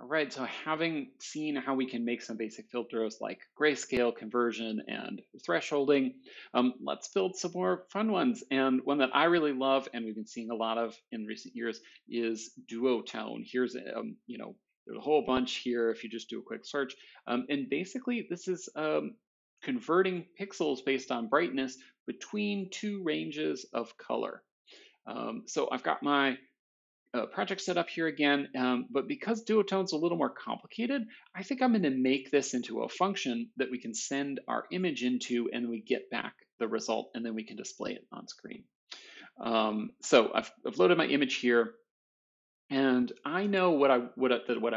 All right, so having seen how we can make some basic filters like grayscale, conversion, and thresholding, let's build some more fun ones. And one that I really love, and we've been seeing a lot of in recent years, is Duotone. Here's, there's a whole bunch here if you just do a quick search. And basically, this is converting pixels based on brightness between two ranges of color. So I've got my project set up here again, but because Duotone's a little more complicated, I think I'm going to make this into a function that we can send our image into, and we get back the result, and then we can display it on screen. So I've loaded my image here, and I know what I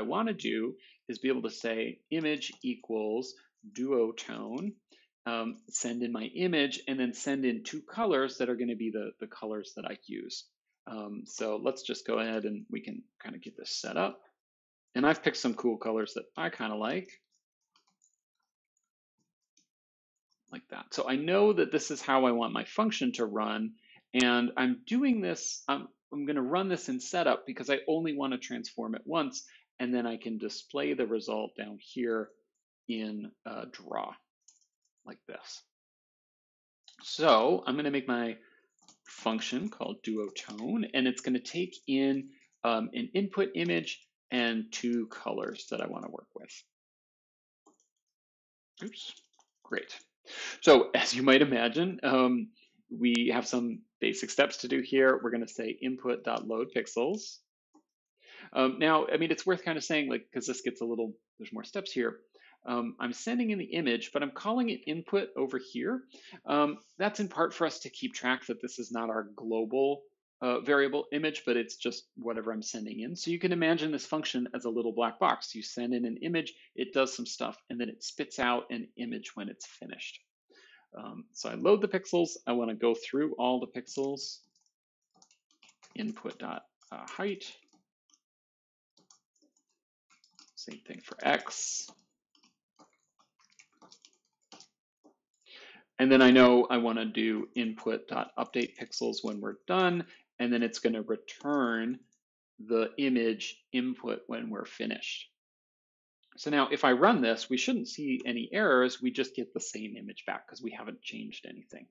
want to do is be able to say image equals Duotone, send in my image, and then send in two colors that are going to be the colors that I use. So let's just go ahead and we can kind of get this set up. And I've picked some cool colors that I kind of like that. So I know that this is how I want my function to run. And I'm doing this, I'm going to run this in setup because I only want to transform it once. And then I can display the result down here in draw like this. So I'm going to make my function called Duotone, and it's going to take in an input image and two colors that I want to work with. Oops, great. So as you might imagine, we have some basic steps to do here. We're going to say input.loadPixels. Now, I mean, it's worth kind of saying, like, because this gets a little, there's more steps here. I'm sending in the image, but I'm calling it input over here. That's in part for us to keep track that this is not our global variable image, but it's just whatever I'm sending in. So you can imagine this function as a little black box. You send in an image, it does some stuff, and then it spits out an image when it's finished. So I load the pixels. I want to go through all the pixels. Input.height. Same thing for X. And then I know I want to do input.updatePixels when we're done, and then it's going to return the image input when we're finished. So now if I run this, we shouldn't see any errors. We just get the same image back because we haven't changed anything.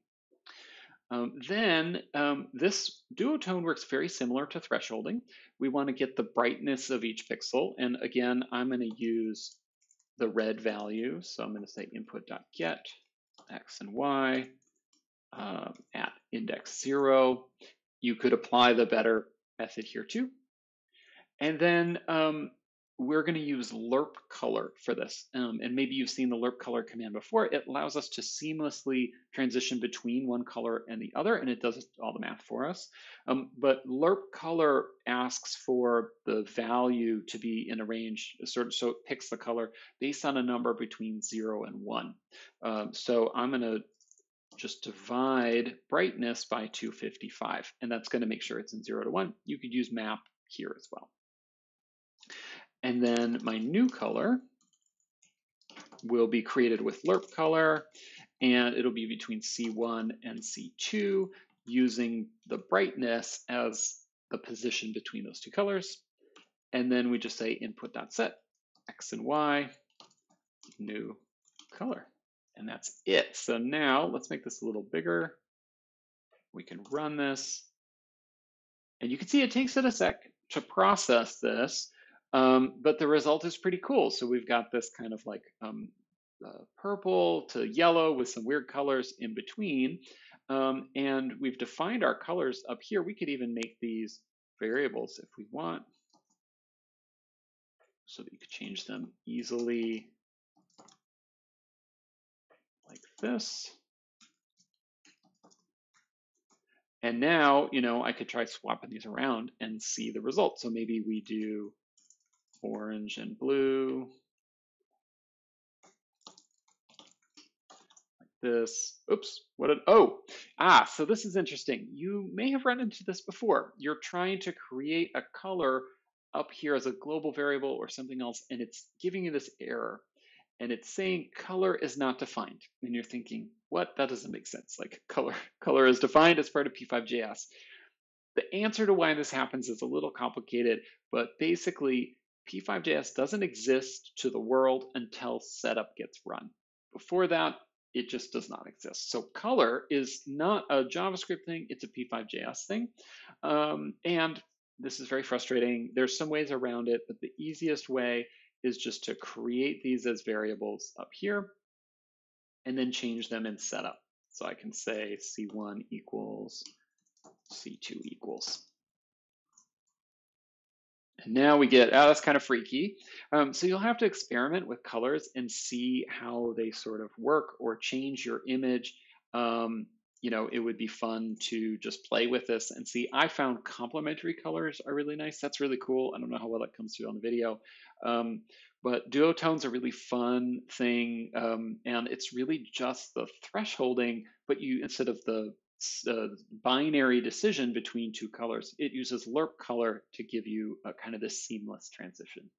This Duotone works very similar to thresholding. We want to get the brightness of each pixel. And again, I'm going to use the red value. So I'm going to say input.get. X and Y at index 0. You could apply the better method here too. And then we're going to use lerpColor for this. And maybe you've seen the lerpColor command before. It allows us to seamlessly transition between one color and the other, and it does all the math for us. But lerpColor asks for the value to be in a range, so it picks the color based on a number between 0 and 1. So I'm going to just divide brightness by 255, and that's going to make sure it's in 0 to 1. You could use map here as well. And then my new color will be created with lerpColor, and it'll be between C1 and C2 using the brightness as the position between those two colors. And then we just say input.set X and Y, new color. And that's it. So now let's make this a little bigger. We can run this. And you can see it takes it a sec to process this. But the result is pretty cool. So we've got this kind of like purple to yellow with some weird colors in between. And we've defined our colors up here. We could even make these variables if we want, so that you could change them easily like this. And now, you know, I could try swapping these around and see the result. So maybe we do orange and blue, like this. Oops, so this is interesting. You may have run into this before. You're trying to create a color up here as a global variable or something else, and it's giving you this error, and it's saying color is not defined. And you're thinking, what? That doesn't make sense. Like color is defined as part of p5.js. The answer to why this happens is a little complicated, but basically, p5.js doesn't exist to the world until setup gets run. Before that, it just does not exist. So color is not a JavaScript thing, it's a p5.js thing. And this is very frustrating. There's some ways around it, but the easiest way is just to create these as variables up here and then change them in setup. So I can say C1 equals C2 equals. And now we get, oh, that's kind of freaky. So you'll have to experiment with colors and see how they sort of work or change your image. You know, it would be fun to just play with this and see. I found complementary colors are really nice. That's really cool. I don't know how well that comes through on the video. But duotone's a really fun thing. And it's really just the thresholding, but you, instead of the binary decision between two colors, it uses lerpColor to give you a kind of this seamless transition.